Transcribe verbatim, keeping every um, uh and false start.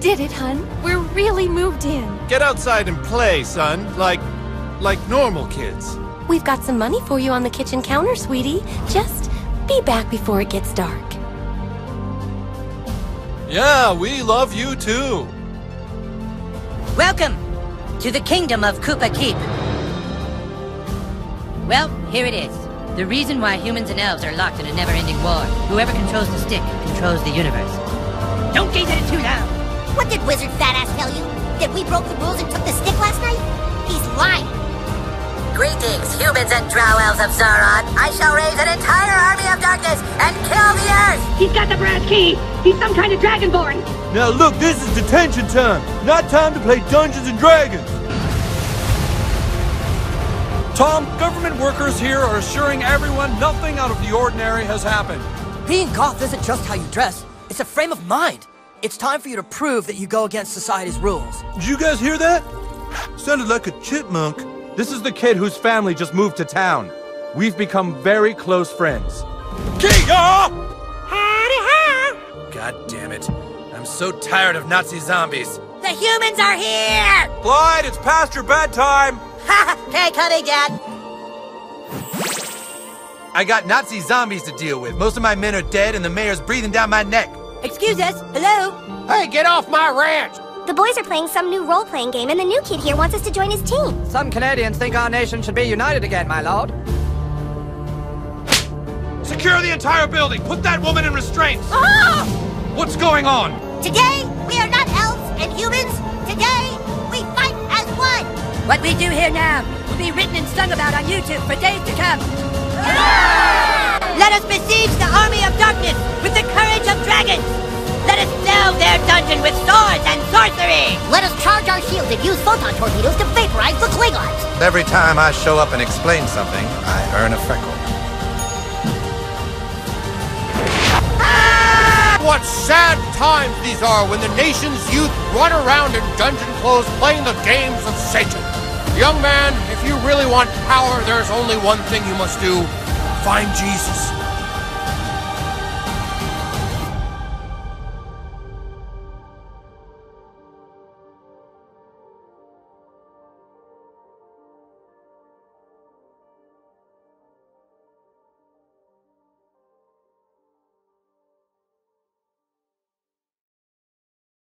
did it, hun. We're really moved in. Get outside and play, son. Like, like normal kids. We've got some money for you on the kitchen counter, sweetie. Just be back before it gets dark. Yeah, we love you too. Welcome to the kingdom of Koopa Keep. Well, here it is. The reason why humans and elves are locked in a never-ending war. Whoever controls the stick controls the universe. Don't gaze at it too loud! What did Wizard Fatass tell you? That we broke the rules and took the stick last night? He's lying! Greetings, humans and drow elves of Sauron! I shall raise an entire army of darkness and kill the Earth! He's got the brass key! He's some kind of dragonborn! Now look, this is detention time! Not time to play Dungeons and Dragons! Tom, government workers here are assuring everyone nothing out of the ordinary has happened. Being goth isn't just how you dress, it's a frame of mind. It's time for you to prove that you go against society's rules. Did you guys hear that? Sounded like a chipmunk. This is the kid whose family just moved to town. We've become very close friends. Kia! God damn it. I'm so tired of Nazi zombies. The humans are here! Clyde, it's past your bedtime! Ha! Hey, come in, Dad! I got Nazi zombies to deal with. Most of my men are dead and the mayor's breathing down my neck. Excuse us. Hello? Hey, get off my ranch! The boys are playing some new role-playing game and the new kid here wants us to join his team. Some Canadians think our nation should be united again, my lord. Secure the entire building! Put that woman in restraints! Ah! What's going on? Today, we are not elves and humans. Today, we fight as one! What we do here now will be written and sung about on YouTube for days to come. Ah! Let us besiege the army of darkness with the courage of dragons. Let us delve their dungeon with swords and sorcery. Let us charge our shields and use photon torpedoes to vaporize the Klingons. Every time I show up and explain something, I earn a freckle. Ah! What sad times these are when the nation's youth run around in dungeon clothes playing the games of Satan. Young man, if you really want power, there's only one thing you must do. Find Jesus.